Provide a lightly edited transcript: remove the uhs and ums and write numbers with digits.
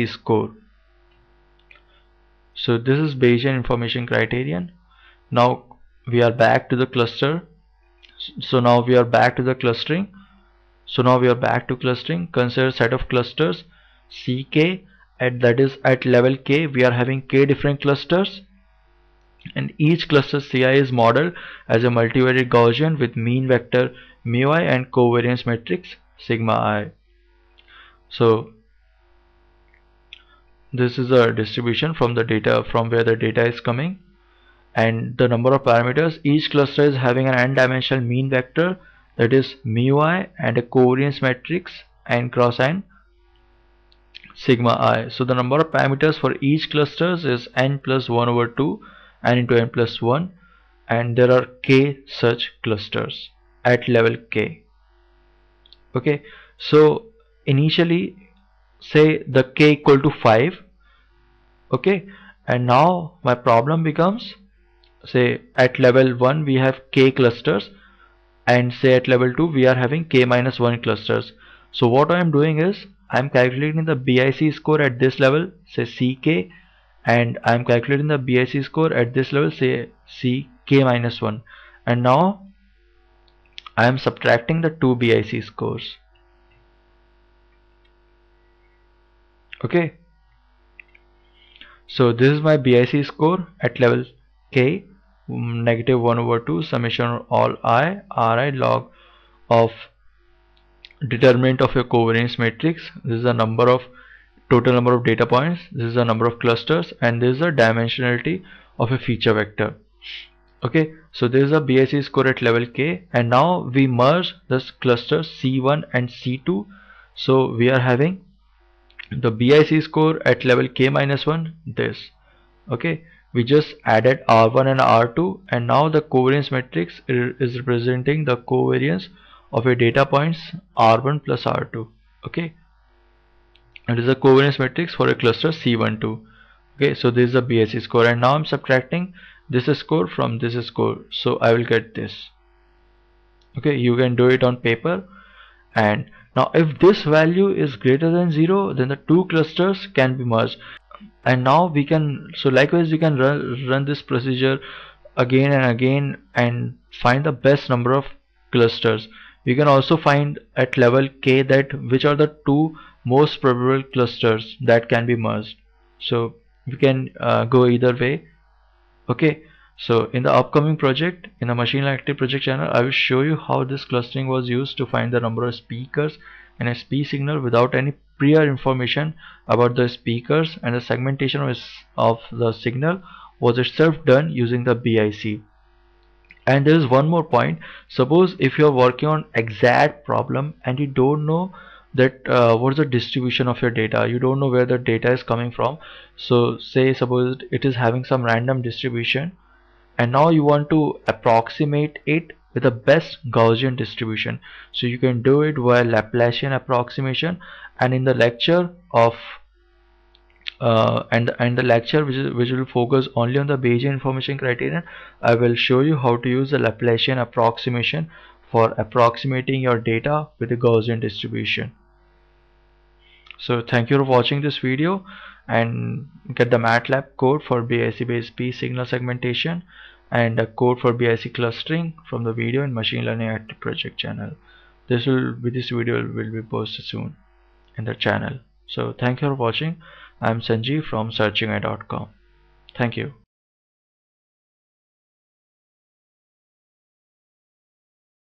the score. So this is Bayesian information criterion. Now we are back to the cluster. So now we are back to the clustering. Consider set of clusters CK, and that is at level K we are having K different clusters, and each cluster CI is modeled as a multivariate Gaussian with mean vector mu I and covariance matrix sigma I. So this is a distribution from the data, from where the data is coming, and the number of parameters, each cluster is having an n-dimensional mean vector, that is mu I, and a covariance matrix n cross n sigma I. So the number of parameters for each clusters is n plus 1 over 2 n into n plus 1, and there are k such clusters at level K. Okay, so initially say the K equal to 5. Okay, and now my problem becomes, say at level 1 we have K clusters, and say at level 2 we are having K minus 1 clusters. So what I am doing is I am calculating the BIC score at this level, say CK, and I am calculating the BIC score at this level, say CK minus 1, and now I am subtracting the two BIC scores. Okay, so this is my BIC score at level K, negative 1 over 2 summation of all I, Ri log of determinant of your covariance matrix. This is the number of total number of data points, this is the number of clusters, and this is the dimensionality of a feature vector. Okay, so this is a BIC score at level K, and now we merge this clusters C1 and C2. So we are having the BIC score at level K minus 1 this. Okay, we just added R1 and R2, and now the covariance matrix is representing the covariance of a data points R1 plus R2. Okay, it is a covariance matrix for a cluster C12. Okay, so this is the BIC score, and now I'm subtracting this score from this score, so I will get this. Okay, you can do it on paper. And now if this value is greater than 0, then the two clusters can be merged, and now we can, so likewise we can run this procedure again and again and find the best number of clusters. We can also find at level K that which are the two most probable clusters that can be merged. So we can go either way. Okay, so in the upcoming project, in the machine learning active project channel, I will show you how this clustering was used to find the number of speakers and a speech signal without any prior information about the speakers, and the segmentation of the signal was itself done using the BIC. And there is one more point. Suppose if you are working on exact problem and you don't know that what is the distribution of your data, you don't know where the data is coming from. So say suppose it is having some random distribution, and now you want to approximate it with the best Gaussian distribution. So you can do it via Laplacian approximation, and in the lecture of and the lecture which will focus only on the Bayesian information criterion, I will show you how to use the Laplacian approximation for approximating your data with a Gaussian distribution. So thank you for watching this video, and get the MATLAB code for BIC-BASP signal segmentation and a code for BIC clustering from the video in machine learning active project channel. This video will be posted soon in the channel. So thank you for watching. I'm Sanjeev from searchingai.com. Thank you.